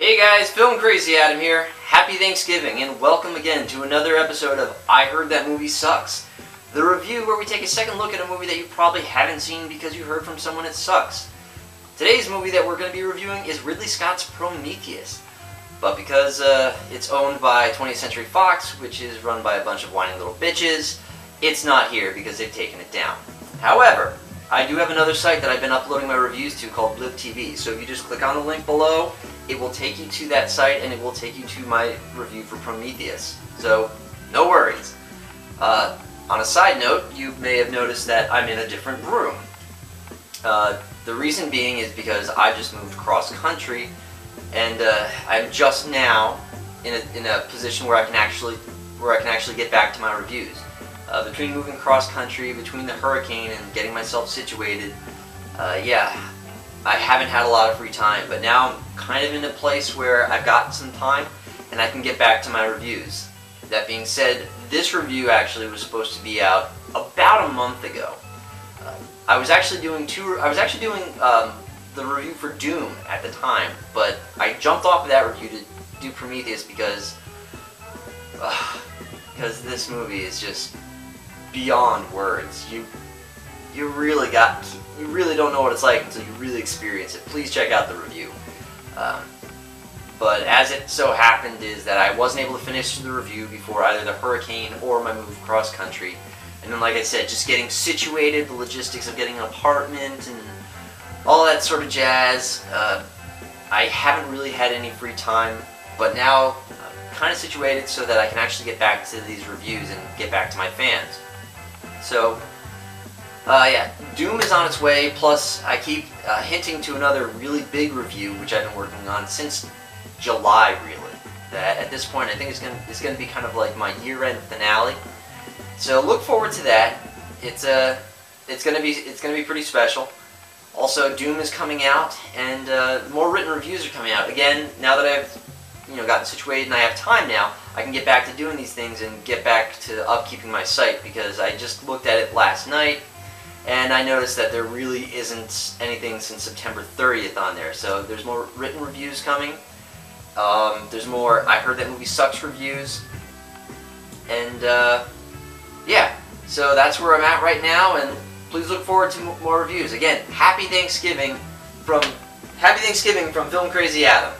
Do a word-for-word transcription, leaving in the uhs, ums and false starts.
Hey guys, Film Crazy Adam here. Happy Thanksgiving and welcome again to another episode of I Heard That Movie Sucks, the review where we take a second look at a movie that you probably haven't seen because you heard from someone it sucks. Today's movie that we're going to be reviewing is Ridley Scott's Prometheus, but because uh, it's owned by twentieth Century Fox, which is run by a bunch of whining little bitches, it's not here because they've taken it down. However, I do have another site that I've been uploading my reviews to called Blip T V, so if you just click on the link below, it will take you to that site and it will take you to my review for Prometheus. So, no worries. Uh, on a side note, you may have noticed that I'm in a different room. Uh, the reason being is because I just moved cross country and uh, I'm just now in a, in a position where I can actually where I can actually get back to my reviews. Uh, between moving cross country, between the hurricane and getting myself situated, uh, yeah. I haven't had a lot of free time, but now I'm kind of in a place where I've got some time and I can get back to my reviews. That being said, this review actually was supposed to be out about a month ago. Uh, I was actually doing two. I was actually doing um, the review for Doom at the time, but I jumped off of that review to do Prometheus because uh, because this movie is just beyond words. You. You really got, you really don't know what it's like until you really experience it. Please check out the review. Um, but as it so happened is that I wasn't able to finish the review before either the hurricane or my move cross country. And then like I said, just getting situated, the logistics of getting an apartment and all that sort of jazz. Uh, I haven't really had any free time, but now I'm kind of situated so that I can actually get back to these reviews and get back to my fans. So. Uh, yeah, Doom is on its way, plus I keep uh, hinting to another really big review, which I've been working on since July, really. That at this point, I think it's gonna, it's gonna be kind of like my year-end finale. So look forward to that. It's uh, it's gonna be it's gonna be pretty special. Also, Doom is coming out, and uh, more written reviews are coming out. Again, now that I've you know gotten situated and I have time now, I can get back to doing these things and get back to upkeeping my site because I just looked at it last night. And I noticed that there really isn't anything since September thirtieth on there. So there's more written reviews coming. Um, there's more I Heard That Movie Sucks reviews. And uh, yeah, so that's where I'm at right now. And please look forward to more reviews. Again, happy Thanksgiving from Happy Thanksgiving from Film Crazy Adam.